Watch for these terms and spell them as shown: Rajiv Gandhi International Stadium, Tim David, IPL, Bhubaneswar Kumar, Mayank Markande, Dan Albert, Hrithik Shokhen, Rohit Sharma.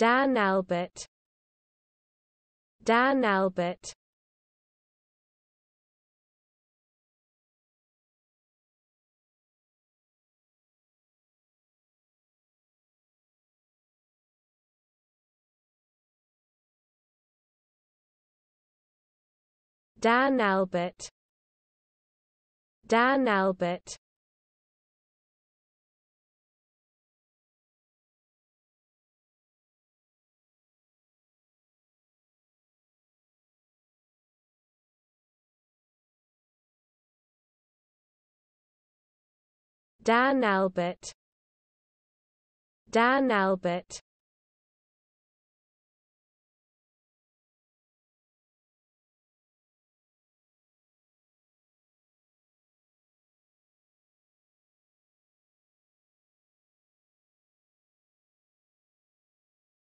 Dan Albert. Dan Albert. Dan Albert. Dan Albert. Dan Albert. Dan Albert.